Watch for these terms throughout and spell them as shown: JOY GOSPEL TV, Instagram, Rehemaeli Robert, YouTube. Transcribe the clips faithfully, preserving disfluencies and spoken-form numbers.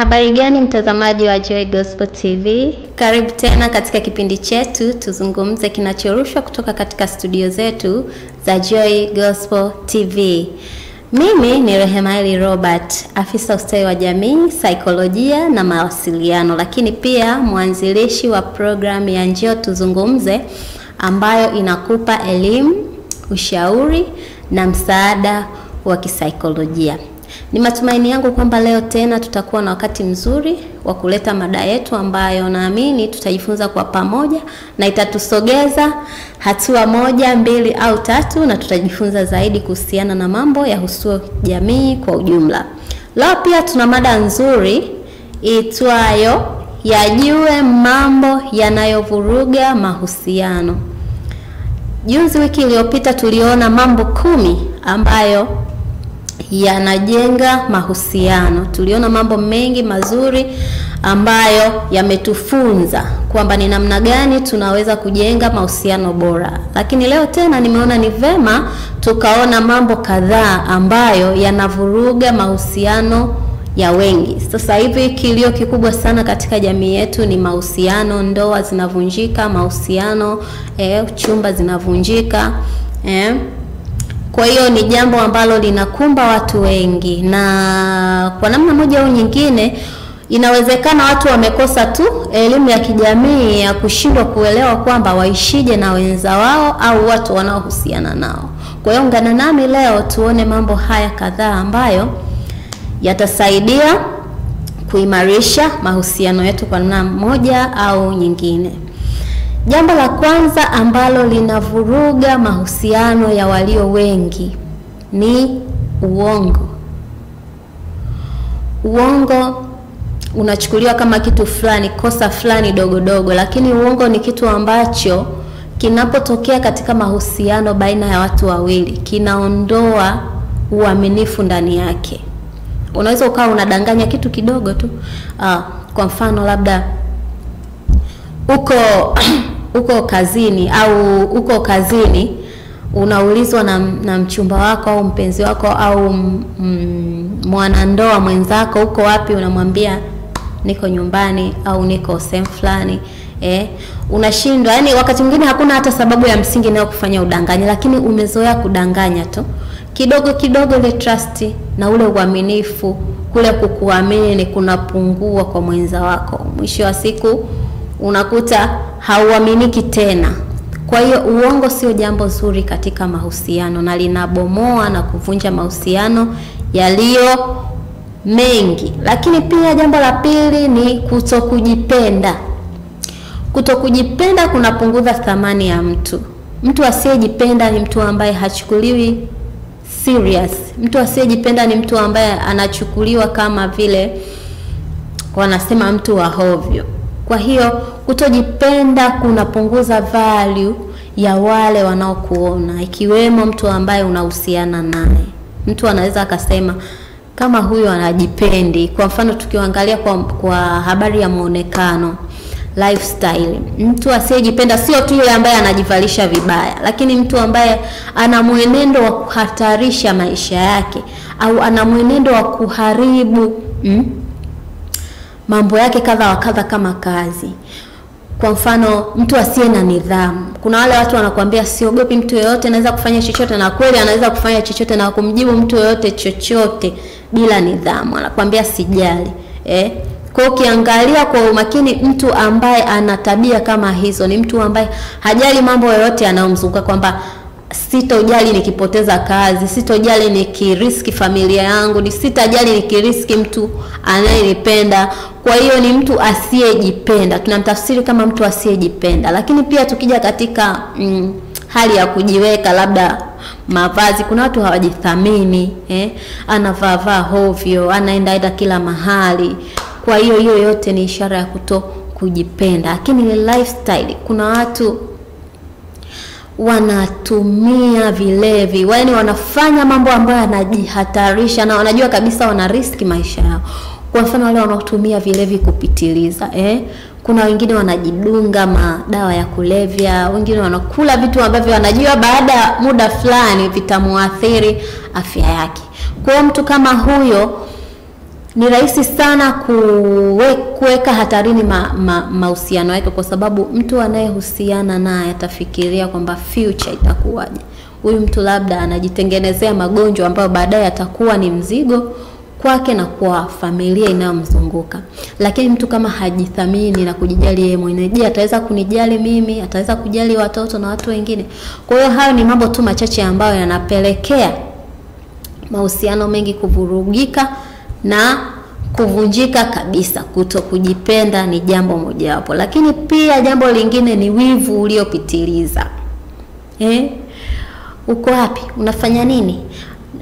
Habari gani mtazamaji wa Joy Gospel T V? Karibu tena katika kipindi chetu Tuzungumze kinachorushwa kutoka katika studio zetu za Joy Gospel T V. Mimi ni Rehemaeli Robert, afisa ustawi wa jamii, saikolojia na mawasiliano, lakini pia mwanzilishi wa programu ya Njoo Tuzungumze ambayo inakupa elimu, ushauri na msaada wa kisaikolojia. Ni matumaini yangu kwamba leo tena tutakuwa na wakati mzuri wa kuleta mada yetu ambayo naamini tutajifunza kwa pamoja na itatusogeza hatua moja, mbili au tatu, na tutajifunza zaidi kuhusiana na mambo ya husuo jamii kwa ujumla. Leo pia tuna mada nzuri itwayo Yajue Mambo Yanayovuruga Mahusiano. Juzi wiki iliyopita tuliona mambo kumi ambayo yanajenga mahusiano. Tuliona mambo mengi mazuri ambayo yametufunza kwamba ni namna gani tunaweza kujenga mahusiano bora. Lakini leo tena nimeona ni vema tukaona mambo kadhaa ambayo yanavuruga mahusiano ya wengi. Sasa hivi kilio kikubwa sana katika jamii yetu ni mahusiano. Ndoa zinavunjika, mahusiano eh, chumba zinavunjika. Eh Kwa hiyo ni jambo ambalo linakumba watu wengi, na kwa namna moja au nyingine inawezekana watu wamekosa tu elimu ya kijamii ya kushindwa kuelewa kwamba waishije na wenza wao au watu wanaohusiana nao. Kwa hiyo ungana nami leo tuone mambo haya kadhaa ambayo yatasaidia kuimarisha mahusiano yetu kwa namna moja au nyingine. Jambo la kwanza ambalo linavuruga mahusiano ya walio wengi ni uongo. Uongo unachukuliwa kama kitu fulani, kosa fulani dogo dogo, lakini uongo ni kitu ambacho kinapotokea katika mahusiano baina ya watu wawili kinaondoa uaminifu ndani yake. Unaweza ukawa unadanganya kitu kidogo tu. Ah, kwa mfano labda uko uko kazini au uko kazini unaulizwa na, na mchumba wako au mpenzi wako au mm, mwanandoa mwenzako, uko wapi? Unamwambia niko nyumbani au niko sehemu fulani. Eh unashindwa, yani wakati mwingine hakuna hata sababu ya msingi nayo kufanya udanganya, lakini umezoea kudanganya tu kidogo kidogo. Ile trust na ule uaminifu, kule kukuamini kunapungua kwa mwenza wako. Mwisho wa siku unakuta hauaminiki tena. Kwa hiyo uongo sio jambo zuri katika mahusiano, na linabomoa na kuvunja mahusiano yaliyo mengi. Lakini pia jambo la pili ni kutokujipenda. Kutokujipenda kunapunguza thamani ya mtu. Mtu asiyejipenda ni mtu ambaye hachukuliwi serious. Mtu asiyejipenda ni mtu ambaye anachukuliwa kama vile wanasema mtu wa hovyo. Kwa hiyo kutojipenda kunapunguza value ya wale wanaokuona, ikiwemo mtu ambaye unahusiana naye. Mtu anaweza akasema kama huyo anajipendi. Kwa mfano tukiangalia kwa, kwa habari ya muonekano, lifestyle, mtu asiyejipenda sio tu yule ambaye anajivalisha vibaya, lakini mtu ambaye ana mwenendo wa kuhatarisha maisha yake au ana mwenendo wa kuharibu mm? mambo yake kadha wa kadha kama kazi. Kwa mfano mtu asiye na nidhamu. Kuna wale watu wanakuambia siogopi mtu yeyote, anaweza kufanya chochote, na kweli anaweza kufanya chochote na kumjibu mtu yeyote chochote bila nidhamu. Anakuambia sijali. Eh? Kwa hiyo ukiangalia kwa umakini, mtu ambaye ana tabia kama hizo ni mtu ambaye hajali mambo yoyote yanayomzunguka, kwamba sitojali nikipoteza kazi, sitojali nikiriski familia yangu, ni sitajali nikiriski mtu anayenipenda. Kwa hiyo ni mtu asiyejipenda. Tunamtafsiri kama mtu asiyejipenda. Lakini pia tukija katika mm, hali ya kujiweka, labda mavazi, kuna watu hawajithamini, eh? Anavaa hovyo, anaenda kila mahali. Kwa hiyo hiyo yote ni ishara ya kutokujipenda. Lakini ni lifestyle. Kuna watu wanatumia vilevi, yaani wanafanya mambo ambayo yanajihatarisha na wanajua kabisa wana riski maisha yao. Kwa mfano wale wanaotumia vilevi kupitiliza, eh? Kuna wengine wanajidunga madawa ya kulevya, wengine wanakula vitu ambavyo wanajua baada ya muda fulani vitamuathiri afya yake. Kwa mtu kama huyo ni rahisi sana kuweka hatarini mahusiano ma, ma yake, kwa sababu mtu anayehusiana naye atafikiria kwamba future itakuwaje. Huyu mtu labda anajitengenezea magonjwa ambayo baadaye atakuwa ni mzigo kwake na kwa familia inayomzunguka. Lakini mtu kama hajithamini na kujijali yeye mwenyewe, je, ataweza kunijali mimi? Ataweza kujali watoto na watu wengine? Kwa hiyo hayo ni mambo tu machache ambayo yanapelekea mahusiano mengi kuvurugika na kuvunjika kabisa. Kutokujipenda ni jambo mojawapo, lakini pia jambo lingine ni wivu uliopitiliza. Eh? Uko wapi? Unafanya nini?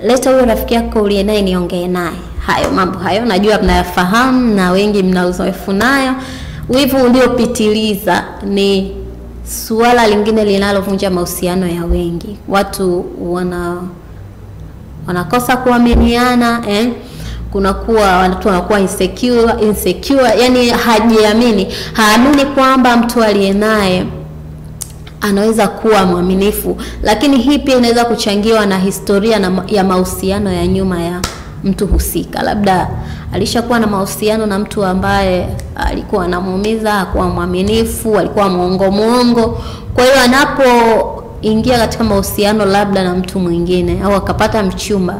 Leta huyo rafiki yako uliye naye niongee naye. Hayo mambo hayo najua mnayafahamu na wengi mna uzoefu nayo. Wivu uliopitiliza ni suala lingine linalovunja mahusiano ya wengi. Watu wana wanakosa kuaminiana, eh? Kuna kuwa watu wanakuwa insecure, insecure, yani hajiamini, haamini kwamba mtu aliye naye anaweza kuwa mwaminifu. Lakini hii pia inaweza kuchangiwa na historia na, ya mahusiano ya nyuma ya mtu husika. Labda alishakuwa na mahusiano na mtu ambaye alikuwa anamuumiza, hakuwa mwaminifu, alikuwa muongo muongo. Kwa hiyo anapoingia katika mahusiano labda na mtu mwingine au akapata mchumba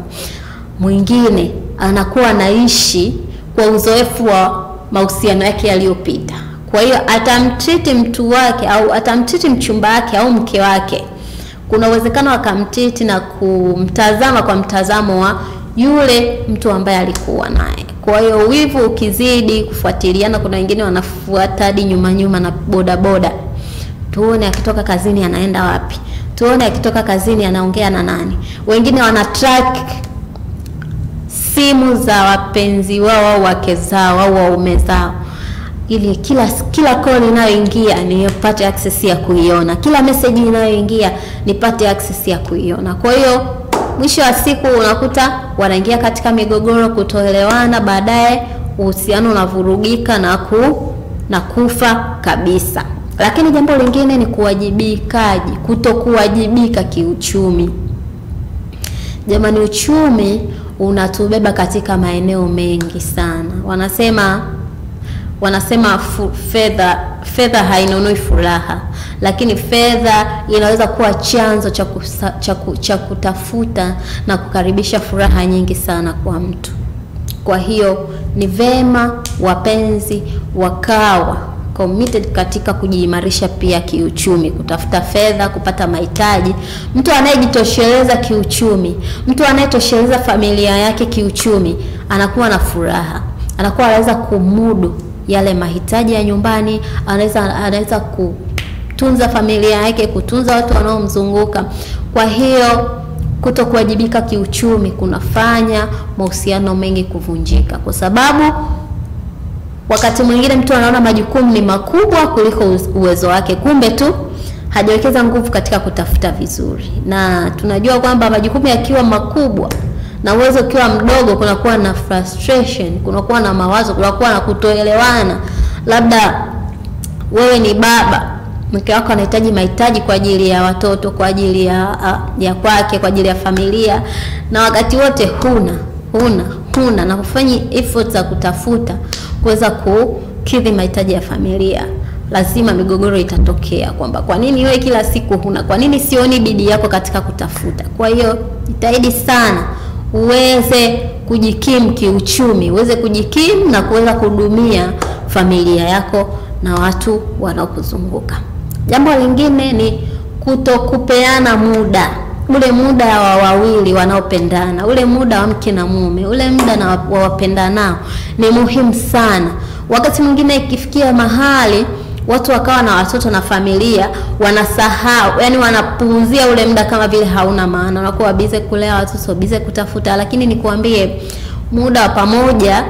mwingine, anakuwa naishi kwa uzoefu wa mahusiano yake yaliyopita. Kwa hiyo atamtreat mtu wake au atamtreat mchumba wake au mke wake, kuna uwezekano akamtreat na kumtazama kwa mtazamo wa yule mtu ambaye alikuwa naye. Kwa hiyo wivu ukizidi kufuatiliana, kuna wengine wanafuata hadi nyuma nyuma na boda boda. Tuone akitoka kazini anaenda wapi? Tuone akitoka kazini anaongea na nani? Wengine wana track simu za wapenzi wao au wake zao au waume zao, ili kila kila call inayoingia nipate access ya kuiona, kila message inayoingia nipate access ya kuiona. Kwa hiyo mwisho wa siku unakuta wanaingia katika migogoro, kutoelewana, baadaye uhusiano unavurugika na ku na kufa kabisa. Lakini jambo lingine ni kuwajibikaji, kutokuwajibika kiuchumi. Jamani, uchumi unatubeba katika maeneo mengi sana. Wanasema wanasema fedha fedha hainunui furaha, lakini fedha inaweza kuwa chanzo cha cha kutafuta na kukaribisha furaha nyingi sana kwa mtu. Kwa hiyo ni vema wapenzi wakawa committed katika kujiimarisha pia kiuchumi, kutafuta fedha, kupata mahitaji. Mtu anayejitosheleza kiuchumi, mtu anayetosheleza familia yake kiuchumi, anakuwa na furaha, anakuwa anaweza kumudu yale mahitaji ya nyumbani, anaweza anaweza kutunza familia yake, kutunza watu wanaomzunguka. Kwa hiyo kutokuwajibika kiuchumi kunafanya mahusiano mengi kuvunjika, kwa sababu wakati mwingine mtu anaona majukumu ni makubwa kuliko uwezo wake, kumbe tu hajawekeza nguvu katika kutafuta vizuri. Na tunajua kwamba majukumu yakiwa makubwa na uwezo ukiwa mdogo, kuna kuwa na frustration, kuna kuwa na mawazo, kuna kuwa na kutoelewana. Labda wewe ni baba, mke wako anahitaji mahitaji kwa ajili ya watoto, kwa ajili ya ya kwake, kwa ajili ya familia, na wakati wote huna huna huna na kufanyi efforts za kutafuta kuweza kukidhi mahitaji ya familia, lazima migogoro itatokea kwamba kwa nini wewe kila siku huna, kwa nini sioni bidii yako katika kutafuta. Kwa hiyo jitahidi sana uweze kujikimu kiuchumi, uweze kujikimu na kuweza kudumia familia yako na watu wanaokuzunguka. Jambo lingine ni kutokupeana muda. Ule muda wa wawili wanaopendana, ule muda wa mke na mume, ule muda na wa wapendanao ni muhimu sana. Wakati mwingine ikifikia mahali watu wakawa na watoto na familia, wanasahau, yani wanapuuzia ule muda kama vile hauna maana. Wanakuwa bize kulea watoto, bize kutafuta. Lakini nikwambie, muda wa pamoja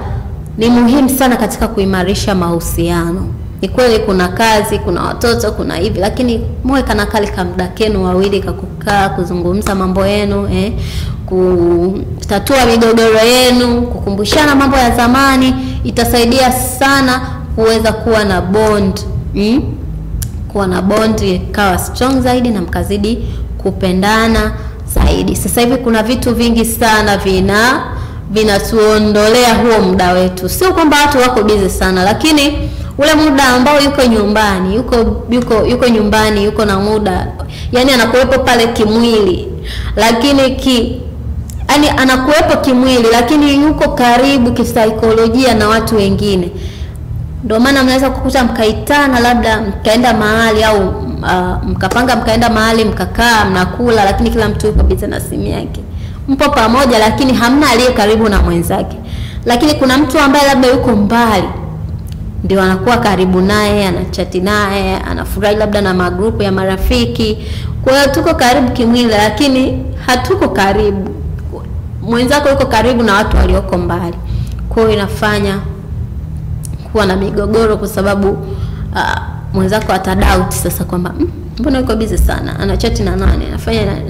ni muhimu sana katika kuimarisha mahusiano. Ni kweli kuna kazi, kuna watoto, kuna hivi, lakini mwe kana kale kamda kenu wawili kakukaa, kuzungumza mambo yenu, eh, kutatua migogoro yenu, kukumbushana mambo ya zamani, itasaidia sana kuweza kuwa na bond, mm? kuwa na bond ikawa strong zaidi na mkazidi kupendana zaidi. Sasa hivi kuna vitu vingi sana vina vinatuondolea huo muda wetu. Sio kwamba watu wako busy sana, lakini ule muda ambao yuko nyumbani, yuko yuko yuko nyumbani, yuko na muda. Yaani anakuwepo pale kimwili, lakini ki yani anakuwepo kimwili lakini yuko karibu kisaikolojia na watu wengine. Ndio maana mnaweza kukuta mkaitana, labda mkaenda mahali au uh, mkapanga mkaenda mahali mkakaa mnakula, lakini kila mtu yuko busy na simu yake. Mpo pamoja lakini hamna aliye karibu na mwenzake. Lakini kuna mtu ambaye labda yuko mbali, ndio anakuwa karibu naye, anachati naye, anafurahi labda na magrupu ya marafiki. Kwa hiyo tuko karibu kimwili lakini hatuko karibu. Mwenzako yuko karibu na watu walioko mbali. Kwa hiyo inafanya kuwa na migogoro kwa sababu uh, mwenzako atadoubt sasa kwamba mm, mbona yuko busy sana, anachati na nani, anafanya na, na.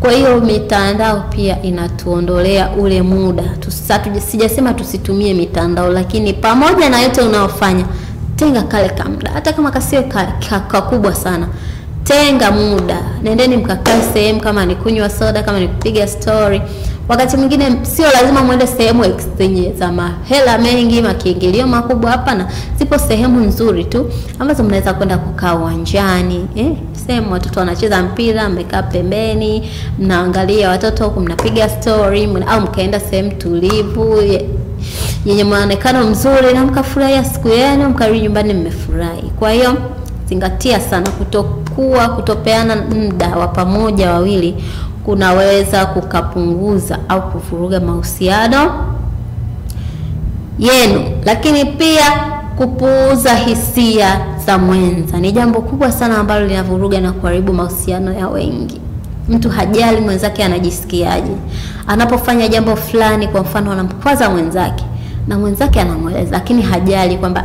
Kwa hiyo mitandao pia inatuondolea ule muda. Sijasema tusitumie mitandao, lakini pamoja na yote unaofanya, tenga kale kamda, hata kama kasio kakubwa sana. Tenga muda, nendeni mkakae sehemu, kama ni kunywa soda, kama ni kupiga story. Wakati mwingine sio lazima muende sehemu extenye za mahela mengi, makiingilio makubwa, hapana. Zipo sehemu nzuri tu ambazo mnaweza kwenda kukaa uwanjani, eh, sehemu watoto wanacheza mpira, mmekaa pembeni, mnaangalia watoto huko, mnapiga story, mna, au mkaenda sehemu tulivu yenye muonekano mzuri na mkafurahia siku yenu, mkarudi nyumbani mmefurahi. Kwa hiyo zingatia sana kutokuwa kutopeana muda wa pamoja wawili. Kunaweza kukapunguza au kufuruga mahusiano yenu. Lakini pia kupuuza hisia za mwenza ni jambo kubwa sana ambalo linavuruga na kuharibu mahusiano ya wengi. Mtu hajali mwenzake anajisikiaje anapofanya jambo fulani. Kwa mfano, anamkwaza mwenzake na mwenzake anamweleza, lakini hajali kwamba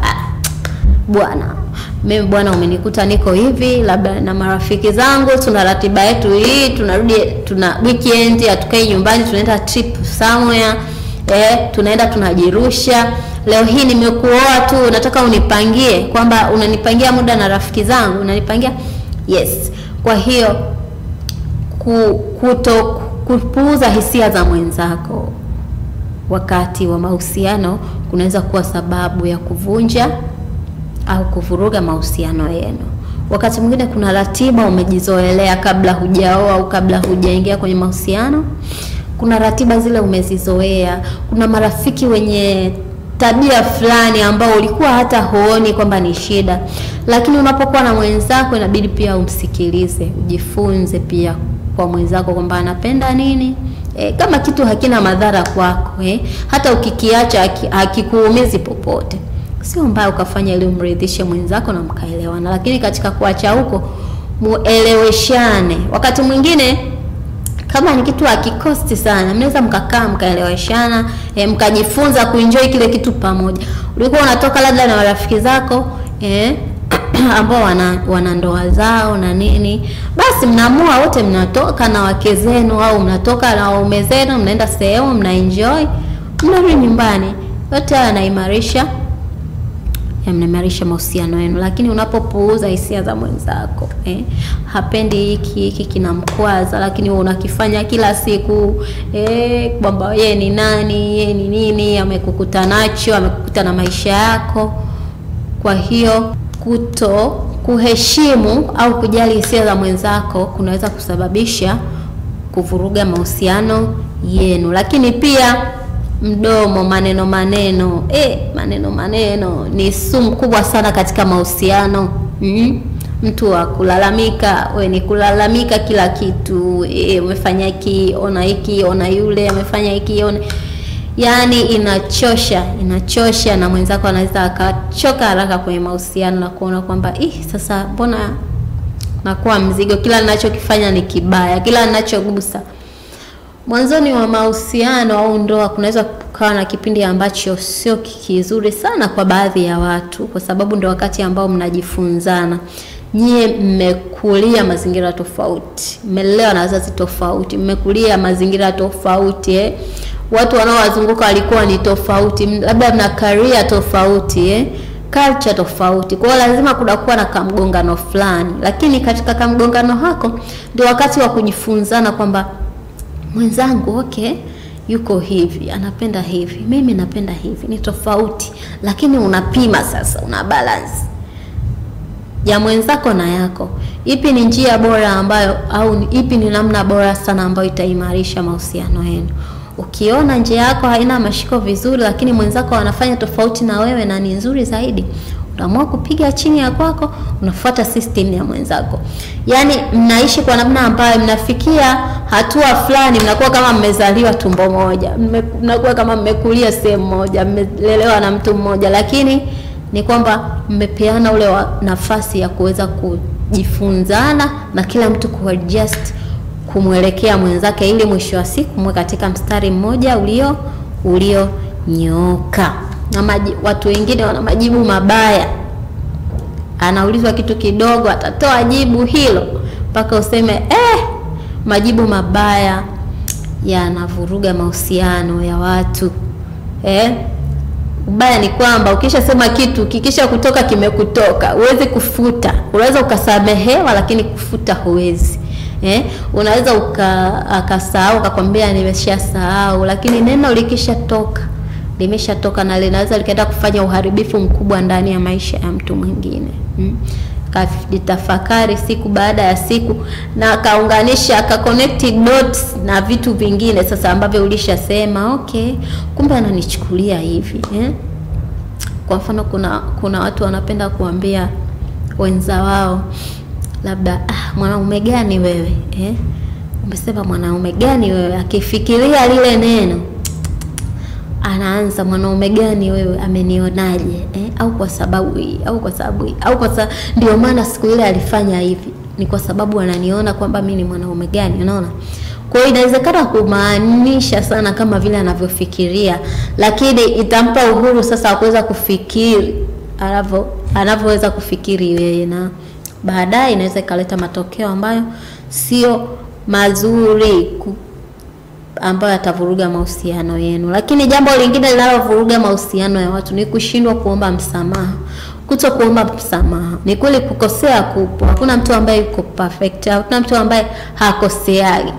bwana, mimi bwana umenikuta niko hivi, labda na marafiki zangu tuna ratiba yetu hii, tunarudi tuna weekend, hatukai nyumbani, tunaenda trip somewhere, eh, tunaenda tunajirusha. Leo hii nimekuoa tu, nataka unipangie kwamba unanipangia muda na rafiki zangu, unanipangia. Yes. Kwa hiyo kuto kupuuza hisia za mwenzako wakati wa mahusiano kunaweza kuwa sababu ya kuvunja au kuvuruga mahusiano yenu. Wakati mwingine kuna ratiba umejizoelea kabla hujaoa au kabla hujaingia kwenye mahusiano. Kuna ratiba zile umezizoea, kuna marafiki wenye tabia fulani ambao ulikuwa hata huoni kwamba ni shida. Lakini unapokuwa na mwenzako inabidi pia umsikilize, ujifunze pia kwa mwenzako kwamba anapenda nini. E, kama kitu hakina madhara kwako, eh, hata ukikiacha hakikuumizi popote, sio mbaya ukafanya ili umridhishe mwenzako na mkaelewana. Lakini katika kuacha huko, mueleweshane. Wakati mwingine kama ni kitu hakikosti sana, mnaweza mkakaa mkaeleweshana, e, mkajifunza kuenjoy kile kitu pamoja. Ulikuwa unatoka labda na marafiki zako, eh, ambao wana, wana ndoa zao na nini, basi mnaamua wote mnatoka na wake zenu au mnatoka na waume zenu, mnaenda sehemu, mnaenjoy, mnarudi nyumbani. Yote yanaimarisha mnaimarisha mahusiano yenu. Lakini unapopuuza hisia za mwenzako, eh, hapendi hiki, hiki kinamkwaza, lakini wewe unakifanya kila siku, eh, kwamba yeye ni nani, yeye ni nini, amekukuta nacho, amekukuta na maisha yako. Kwa hiyo kuto kuheshimu au kujali hisia za mwenzako kunaweza kusababisha kuvuruga mahusiano yenu. Lakini pia mdomo, maneno maneno, eh, maneno maneno ni sumu kubwa sana katika mahusiano. Mm-hmm. Mtu wa kulalamika, we ni kulalamika kila kitu, eh, umefanya hiki, ona hiki, ona yule amefanya hiki, ona. Yaani inachosha, inachosha, na mwenzako anaweza akachoka haraka kwenye mahusiano na kuona kwamba eh, sasa mbona nakuwa mzigo, kila ninachokifanya ni kibaya, kila ninachogusa. Mwanzoni wa mahusiano au ndoa kunaweza kukawa na kipindi ambacho sio kizuri sana kwa baadhi ya watu, kwa sababu ndio wakati ambao mnajifunzana. Nyie mmekulia mazingira tofauti, mmelelewa na wazazi tofauti, mmekulia mazingira tofauti, eh. Watu wanaowazunguka walikuwa ni tofauti, labda mna career tofauti, eh, culture tofauti. Kwa hiyo lazima kudakuwa na kamgongano fulani. Lakini katika kamgongano hako ndio wakati wa kujifunzana kwamba mwenzangu, okay, yuko hivi, anapenda hivi, mimi napenda hivi, ni tofauti. Lakini unapima sasa, una balance ya mwenzako na yako. Ipi ni njia bora ambayo, au ipi ni namna bora sana ambayo itaimarisha mahusiano yenu? Ukiona njia yako haina mashiko vizuri, lakini mwenzako anafanya tofauti na wewe na ni nzuri zaidi, unaamua kupiga chini ya kwako, unafuata system ya mwenzako. Yaani mnaishi kwa namna ambayo mnafikia hatua fulani, mnakuwa kama mmezaliwa tumbo moja, mnakuwa kama mmekulia sehemu moja, mmelelewa na mtu mmoja, lakini ni kwamba mmepeana ule nafasi ya kuweza kujifunzana na kila mtu kuadjust kumwelekea mwenzake, ili mwisho wa siku mwe katika mstari mmoja ulio ulio nyooka. Na maji, watu wengine wana majibu mabaya. Anaulizwa kitu kidogo atatoa jibu hilo mpaka useme eh majibu mabaya yanavuruga mahusiano ya watu. Eh Ubaya ni kwamba ukishasema kitu kikisha kutoka kimekutoka, huwezi kufuta. Unaweza ukasamehewa lakini kufuta huwezi. Eh, unaweza ukasahau ukakwambia nimeshasahau, lakini neno likishatoka limeshatoka, na linaweza likaenda kufanya uharibifu mkubwa ndani ya maisha ya mtu mwingine. Mm. Kafitafakari siku baada ya siku na kaunganisha, ka connect dots na vitu vingine sasa ambavyo ulishasema, okay, kumbe ananichukulia hivi. Eh? Kwa mfano kuna kuna watu wanapenda kuambia wenza wao labda, ah, mwanaume gani wewe, eh? Umesema mwanaume gani wewe? Akifikiria lile neno anaanza, mwanaume gani wewe, amenionaje, eh? Au kwa sababu hii, au kwa sababu hii, au kwa sababu ndio maana siku ile alifanya hivi, ni kwa sababu ananiona kwamba mimi ni mwanaume gani, unaona? Kwa hiyo inawezekana kumaanisha sana kama vile anavyofikiria, lakini itampa uhuru sasa kuweza kufikiri alivyo anavyoweza kufikiri yeye, na baadaye inaweza kaleta matokeo ambayo sio mazuri, ambayo yatavuruga mahusiano yenu. Lakini jambo lingine linalovuruga mahusiano ya watu ni kushindwa kuomba msamaha. Kuto kuomba msamaha. Ni kweli kukosea kupo. Hakuna mtu ambaye yuko perfect. Hakuna mtu ambaye hakoseagi.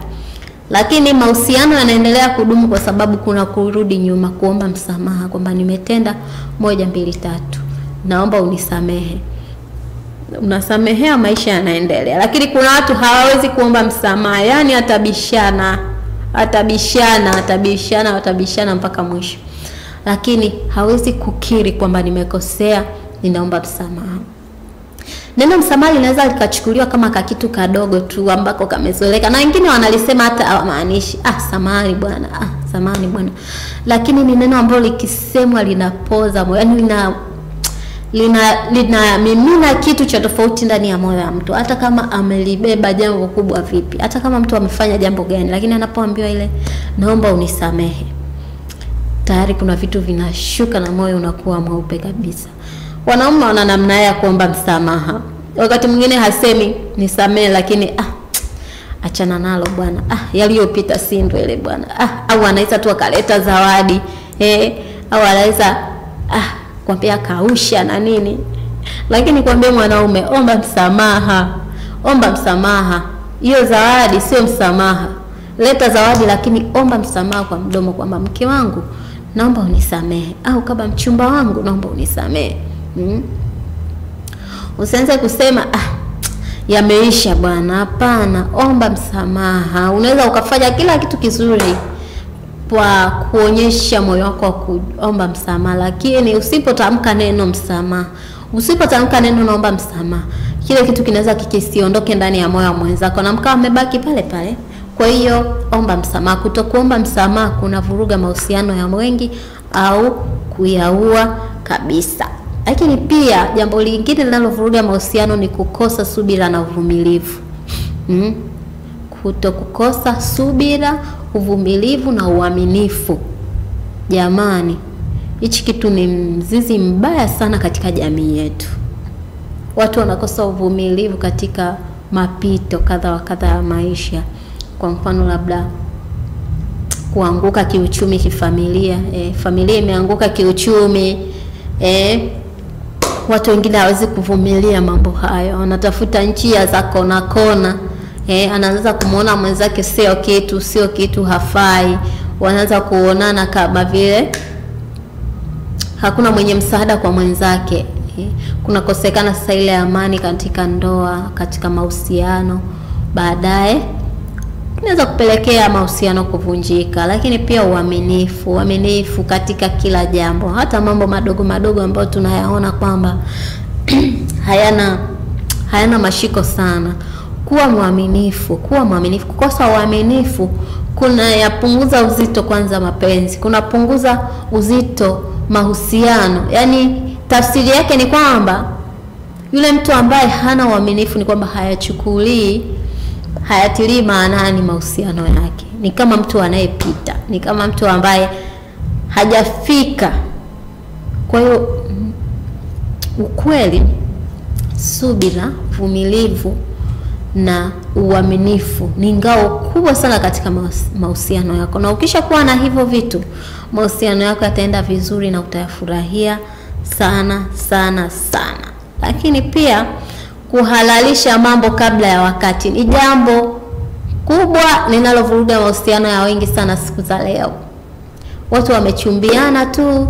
Lakini mahusiano yanaendelea kudumu kwa sababu kuna kurudi nyuma kuomba msamaha, kwamba nimetenda moja mbili tatu, naomba unisamehe. Unasamehea, maisha yanaendelea. Lakini kuna watu hawawezi kuomba msamaha, yani atabishana atabishana atabishana atabishana mpaka mwisho, lakini hawezi kukiri kwamba nimekosea, ninaomba msamaha. Neno msamaha linaweza likachukuliwa kama ka kitu kadogo tu ambako kamezoeleka, na wengine wanalisema hata hawamaanishi, ah samahani bwana, ah samahani bwana, lakini ni neno ambalo likisemwa linapoza moyo, yani lina lina lina mimina kitu cha tofauti ndani ya moyo wa mtu, hata kama amelibeba jambo kubwa vipi, hata kama mtu amefanya jambo gani, lakini anapoambiwa ile naomba unisamehe, tayari kuna vitu vinashuka na moyo unakuwa mweupe kabisa. Wanaume wana namna ya kuomba msamaha. Wakati mwingine hasemi nisamehe, lakini ah achana nalo bwana, ah yaliyopita si ndo ile bwana, ah au anaweza tu akaleta zawadi, eh au anaweza ah kwambia kausha na nini. Lakini kwambia mwanaume, omba msamaha, omba msamaha. Hiyo zawadi sio msamaha. Leta zawadi lakini omba msamaha kwa mdomo, kwamba mke wangu naomba unisamehe, au kama mchumba wangu naomba unisamehe. Hmm? Usianze kusema ah yameisha bwana, hapana, omba msamaha. Unaweza ukafanya kila kitu kizuri kwa kuonyesha moyo wako kuomba msamaha, lakini usipotamka neno msamaha, usipotamka neno naomba msamaha, kile kitu kinaweza kikisiondoke ndani ya moyo mwenzako na mkao amebaki pale pale. Kwa hiyo omba msamaha. Kutokuomba msamaha kunavuruga mahusiano ya wengi au kuyaua kabisa. Lakini pia jambo lingine linalovuruga mahusiano ni kukosa subira na uvumilivu. Mm? Kutokukosa subira, uvumilivu na uaminifu. Jamani, hichi kitu ni mzizi mbaya sana katika jamii yetu. Watu wanakosa uvumilivu katika mapito kadha wa kadha ya maisha. Kwa mfano labda kuanguka kiuchumi kifamilia, e, familia imeanguka kiuchumi, e, watu wengine hawezi kuvumilia mambo hayo, wanatafuta njia za kona kona. Eh, anaanza kumuona mwenzake sio kitu, sio kitu hafai. wanaanza kuonana kama vile hakuna mwenye msaada kwa mwenzake. Kuna kosekana sasa ile amani katika ndoa, katika mahusiano. Baadaye inaweza kupelekea mahusiano kuvunjika. Lakini pia uaminifu, uaminifu katika kila jambo, hata mambo madogo madogo ambayo tunayaona kwamba hayana hayana mashiko sana. Kuwa mwaminifu, kuwa mwaminifu. Kukosa uaminifu kuna yapunguza uzito kwanza mapenzi, kuna punguza uzito mahusiano. Yaani tafsiri yake ni kwamba yule mtu ambaye hana uaminifu ni kwamba hayachukulii, hayatilii maanani mahusiano yake. Ni kama mtu anayepita, ni kama mtu ambaye hajafika. Kwa hiyo ukweli, subira, uvumilivu na uaminifu ni ngao kubwa sana katika mahusiano yako. Na ukishakuwa na hivyo vitu, mahusiano yako yataenda vizuri na utayafurahia sana sana sana. Lakini pia kuhalalisha mambo kabla ya wakati ni jambo kubwa linalovuruga mahusiano ya wengi sana siku za leo. Watu wamechumbiana tu,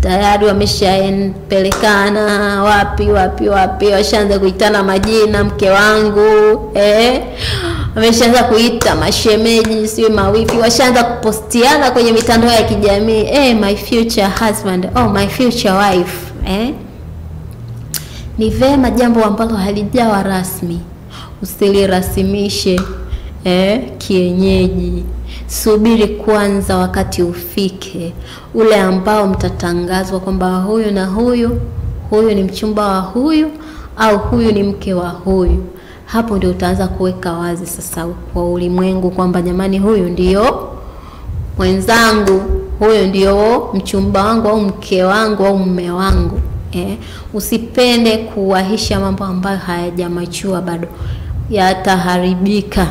tayari wameshapelekana wapi wapi wapi, washaanza kuitana majina mke wangu, eh wameshaanza kuita mashemeji, si mawifi, washaanza kupostiana kwenye mitandao ya kijamii, eh my future husband, oh my future wife. eh Ni vema jambo ambalo halijawa rasmi usilirasimishe eh kienyeji. Subiri kwanza wakati ufike ule ambao mtatangazwa kwamba huyu na huyu, huyu ni mchumba wa huyu au huyu ni mke wa huyu. Hapo ndio utaanza kuweka wazi sasa kwa ulimwengu kwamba jamani, huyu ndio mwenzangu, huyu ndio mchumba wangu au mke wangu au mume wangu. Eh, usipende kuwahisha mambo ambayo hayajamachua bado, yataharibika.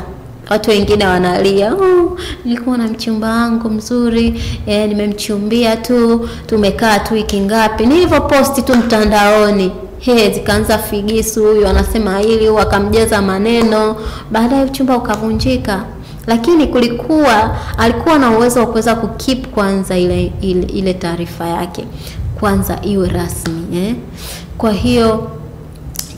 Watu wengine wanalia, oh, nilikuwa na mchumba wangu mzuri, eh, nimemchumbia tu, tumekaa tu wiki ngapi, nilivyoposti tu mtandaoni, he zikaanza figisu, huyu anasema hili, huyu akamjaza maneno, baadaye uchumba ukavunjika. Lakini kulikuwa alikuwa na uwezo wa kuweza kukeep kwanza ile ile, ile taarifa yake, kwanza iwe rasmi. Eh? Kwa hiyo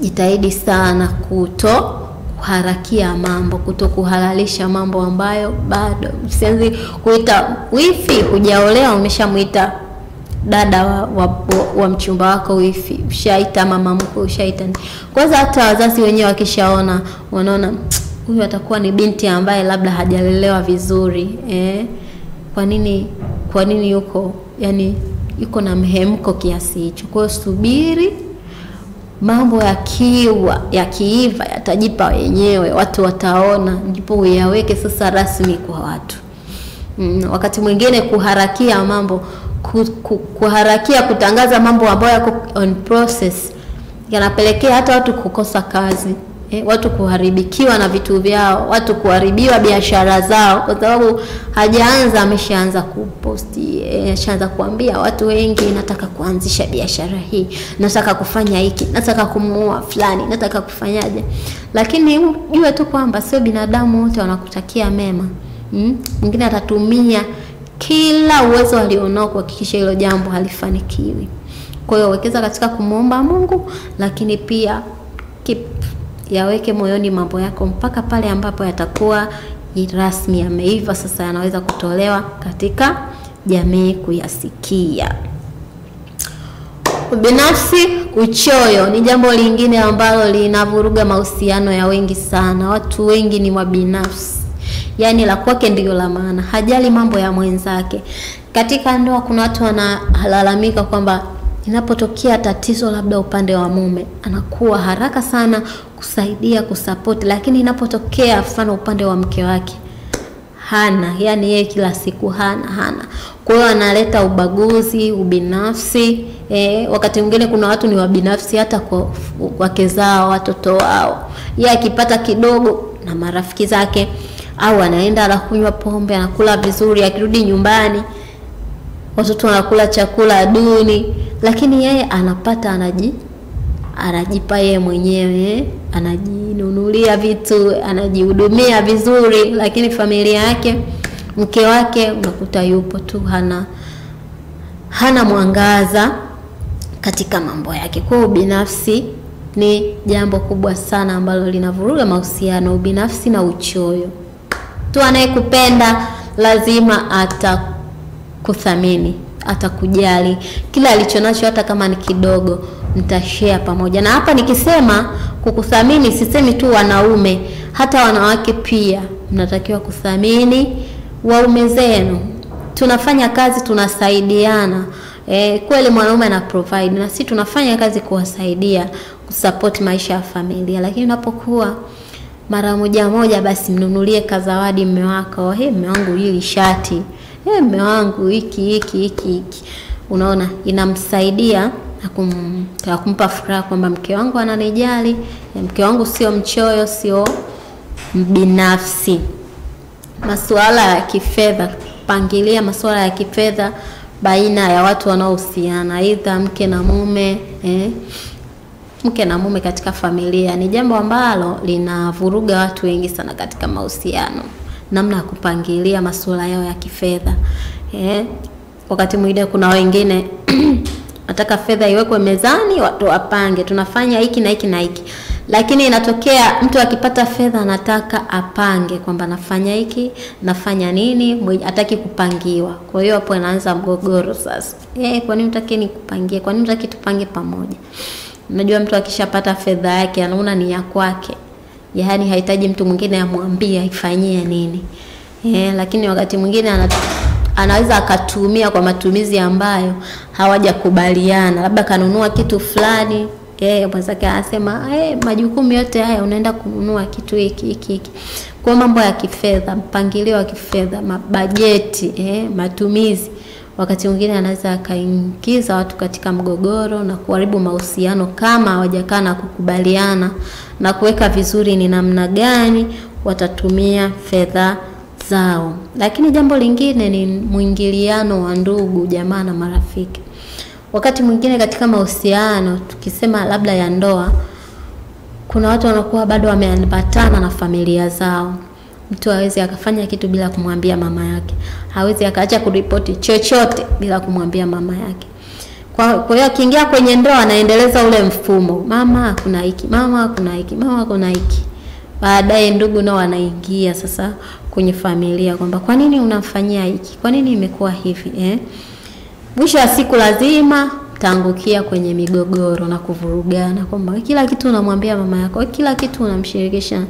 jitahidi sana kuto harakia mambo, kutokuhalalisha mambo ambayo bado. Usianze kuita wifi, hujaolewa umeshamuita dada wa, wa, wa mchumba wako wifi, ushaita mama mkwe, ushaita. Kwanza hata wazazi wenyewe wakishaona, wanaona huyu atakuwa ni binti ambaye labda hajalelewa vizuri. Eh? Kwa nini kwa nini yuko, yani yuko na mhemko kiasi hicho? Kwa subiri, mambo yakiwa yakiiva yatajipa wenyewe, watu wataona, ndipo uyaweke sasa rasmi kwa watu. Mm, wakati mwingine kuharakia mambo, kuharakia kutangaza mambo ambayo yako on process, yanapelekea hata watu kukosa kazi, eh, watu kuharibikiwa na vitu vyao, watu kuharibiwa biashara zao, kwa sababu hajaanza ameshaanza kuposti, ameshaanza eh, kuambia watu wengi, nataka kuanzisha biashara hii, nataka kufanya hiki, nataka kumuoa fulani, nataka kufanyaje. Lakini jua tu kwamba sio binadamu wote wanakutakia mema. Mm? Mwingine atatumia kila uwezo alionao kuhakikisha hilo jambo halifanikiwi. Kwa hiyo wekeza katika kumuomba Mungu, lakini pia keep yaweke moyoni mambo yako mpaka pale ambapo yatakuwa rasmi yameiva, sasa yanaweza kutolewa katika jamii kuyasikia. Binafsi, uchoyo ni jambo lingine ambalo linavuruga mahusiano ya wengi sana. Watu wengi ni wabinafsi, yani la kwake ndio la maana, hajali mambo ya mwenzake. Katika ndoa kuna watu wanalalamika kwamba inapotokea tatizo labda upande wa mume, anakuwa haraka sana kusaidia, kusupport, lakini inapotokea mfano upande wa mke wake, hana, yani yeye kila siku hana hana. Kwa hiyo analeta ubaguzi, ubinafsi. Eh, wakati mwingine kuna watu ni wabinafsi hata kwa wake zao, watoto wao. Yeye akipata kidogo na marafiki zake, au anaenda anakunywa pombe, anakula vizuri, akirudi nyumbani watoto wanakula chakula duni, lakini yeye anapata, anaji anajipa yeye mwenyewe, anajinunulia vitu, anajihudumia vizuri, lakini familia yake mke wake unakuta yupo tu hana hana mwangaza katika mambo yake. Kwa ubinafsi ni jambo kubwa sana ambalo linavuruga mahusiano, ubinafsi na uchoyo. Tu anayekupenda lazima atakuthamini, atakujali. Kila alichonacho hata kama ni kidogo, mtashare pamoja. Na hapa nikisema kukuthamini sisemi tu wanaume, hata wanawake pia mnatakiwa kuthamini waume zenu. Tunafanya kazi, tunasaidiana. E, kweli mwanaume ana provide na sisi tunafanya kazi kuwasaidia, kusupport maisha ya familia. Lakini unapokuwa mara moja moja basi mnunulie kazawadi mume wako, he mume wangu hili shati, he mume wangu hiki hiki hiki hiki. Unaona inamsaidia na kumpa furaha kwamba mke wangu ananijali, mke wangu sio mchoyo, sio mbinafsi. Masuala ya kifedha, pangilia masuala ya kifedha baina ya watu wanaohusiana, aidha mke na mume, eh, mke na mume katika familia. Ni jambo ambalo linavuruga watu wengi sana katika mahusiano, namna ya kupangilia masuala yao ya kifedha. Eh, wakati mwingine kuna wengine nataka fedha iwekwe mezani, watu wapange, tunafanya hiki na hiki na hiki. Lakini inatokea mtu akipata fedha anataka apange kwamba nafanya hiki, nafanya nini, hataki kupangiwa. Kwa hiyo hapo inaanza mgogoro sasa. Eh, kwa nini unataka nikupangie? Kwa nini unataka tupange pamoja? Unajua mtu akishapata fedha yake anaona ni ya kwake. Yaani hahitaji mtu mwingine amwambie ifanyie nini. Eh, lakini wakati mwingine anataka anaweza akatumia kwa matumizi ambayo hawajakubaliana. Labda kanunua kitu fulani, yeye mwenzake anasema eh, majukumu yote haya unaenda kununua kitu hiki hiki hiki. Kwa mambo ya kifedha, mpangilio wa kifedha, mabajeti, eh, matumizi, wakati mwingine anaweza akaingiza watu katika mgogoro na kuharibu mahusiano kama hawajakaa na kukubaliana na kuweka vizuri ni namna gani watatumia fedha zao. Lakini jambo lingine ni mwingiliano wa ndugu, jamaa na marafiki. Wakati mwingine katika mahusiano, tukisema labda ya ndoa, kuna watu wanakuwa bado wameambatana na familia zao. Mtu hawezi akafanya kitu bila kumwambia mama yake. Hawezi akaacha kuripoti chochote bila kumwambia mama yake. Kwa hiyo akiingia kwenye ndoa anaendeleza ule mfumo. Mama kuna hiki, mama kuna hiki, mama kuna hiki. Baadaye ndugu nao wanaingia sasa kwenye familia kwamba kwa nini unamfanyia hiki? Kwa nini imekuwa hivi? Eh? Mwisho wa siku lazima mtaangukia kwenye migogoro na kuvurugana kwamba kila kitu unamwambia mama yako, kila kitu unamshirikisha.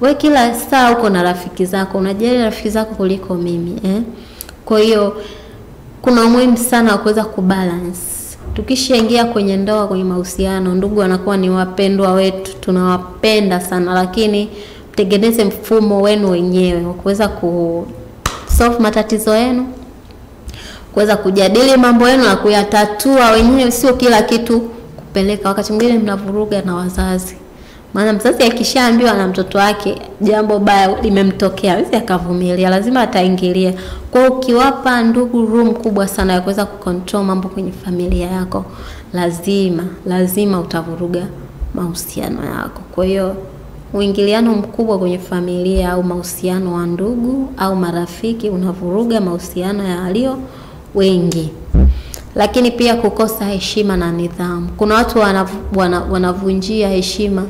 Wewe kila saa uko na rafiki zako, unajali rafiki zako kuliko mimi, eh? Kwa hiyo kuna umuhimu sana wa kuweza kubalance. Tukishaingia kwenye ndoa, kwenye mahusiano, ndugu wanakuwa ni wapendwa wetu, tunawapenda sana, lakini mtengeneze mfumo wenu wenyewe wa kuweza ku solve matatizo yenu, kuweza kujadili mambo yenu na kuyatatua wenyewe, sio kila kitu kupeleka. Wakati mwingine mnavuruga na wazazi. Maana mzazi akishaambiwa na mtoto wake jambo baya limemtokea, hawezi akavumilia, lazima ataingilia. Kwa hiyo ukiwapa ndugu room kubwa sana ya kuweza kucontrol mambo kwenye familia yako, lazima lazima utavuruga mahusiano yako. Kwa hiyo uingiliano mkubwa kwenye familia au mahusiano wa ndugu au marafiki unavuruga mahusiano ya walio wengi. Lakini pia kukosa heshima na nidhamu. Kuna watu wanav, wanav, wanavunjia heshima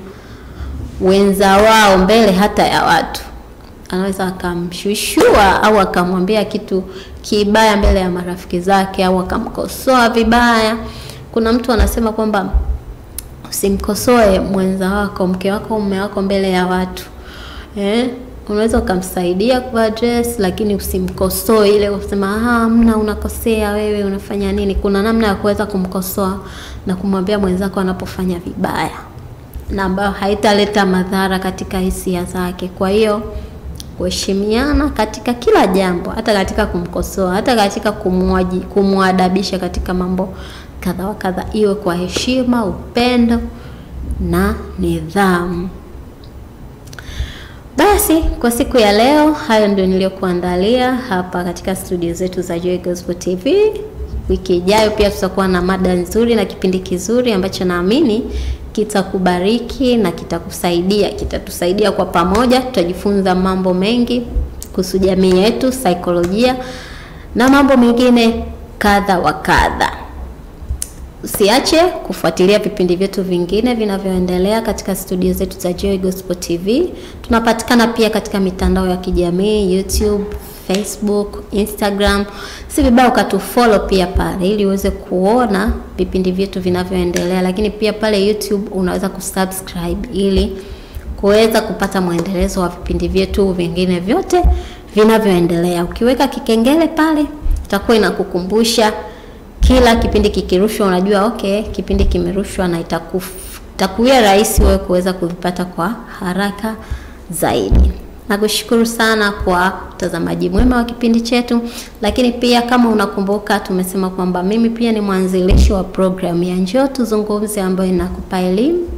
wenza wao mbele hata ya watu. Anaweza akamshushua au akamwambia kitu kibaya mbele ya marafiki zake au akamkosoa vibaya. Kuna mtu anasema kwamba usimkosoe mwenza wako, mke wako, mume wako mbele ya watu. Eh? Unaweza ukamsaidia kuaddress lakini usimkosoe, ile kusema ah mna unakosea wewe unafanya nini. Kuna namna ya kuweza kumkosoa na kumwambia mwenzako anapofanya vibaya na ambayo haitaleta madhara katika hisia zake. Kwa hiyo kuheshimiana katika kila jambo, hata katika kumkosoa, hata katika kumwaji, kumwadabisha katika mambo kadha wa kadha, iwe kwa heshima, upendo na nidhamu. Basi kwa siku ya leo hayo ndio niliyokuandalia hapa katika studio zetu za Joy Gospel T V. Wiki ijayo pia tutakuwa na mada nzuri na kipindi kizuri ambacho naamini kitakubariki na kitakusaidia, kitatusaidia kwa pamoja. Tutajifunza mambo mengi kuhusu jamii yetu, saikolojia na mambo mengine kadha wa kadha. Usiache kufuatilia vipindi vyetu vingine vinavyoendelea katika studio zetu za Joy Gospel T V. Tunapatikana pia katika mitandao ya kijamii, YouTube, Facebook, Instagram. Si vibaya ukatufollow pia pale ili uweze kuona vipindi vyetu vinavyoendelea. Lakini pia pale YouTube unaweza kusubscribe ili kuweza kupata mwendelezo wa vipindi vyetu vingine vyote vinavyoendelea. Ukiweka kikengele pale itakuwa inakukumbusha kila kipindi kikirushwa, unajua okay kipindi kimerushwa, na itakuwa rahisi wewe kuweza kuvipata kwa haraka zaidi. Nakushukuru sana kwa mtazamaji mwema wa kipindi chetu. Lakini pia kama unakumbuka, tumesema kwamba mimi pia ni mwanzilishi wa programu ya Njoo Tuzungumze ambayo inakupa elimu,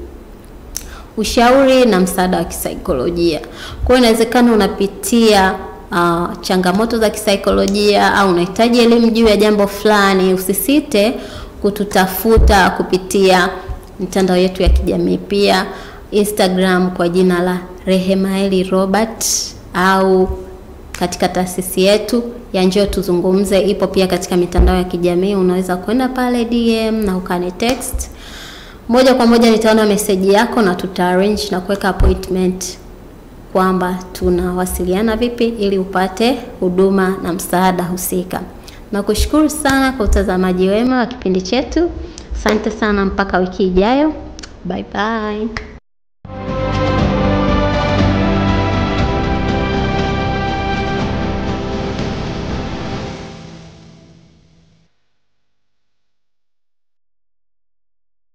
ushauri na msaada wa kisaikolojia. Kwa inawezekana unapitia Uh, changamoto za kisaikolojia au unahitaji elimu juu ya jambo fulani, usisite kututafuta kupitia mitandao yetu ya kijamii, pia Instagram kwa jina la Rehemaeli Robert, au katika taasisi yetu ya Njoo Tuzungumze ipo pia katika mitandao ya kijamii. Unaweza kwenda pale D M na ukani text moja kwa moja, nitaona message yako na tutarrange na kuweka appointment kwamba tunawasiliana vipi ili upate huduma na msaada husika. Na kushukuru sana kwa utazamaji wema wa kipindi chetu. Asante sana, mpaka wiki ijayo. Bye bye.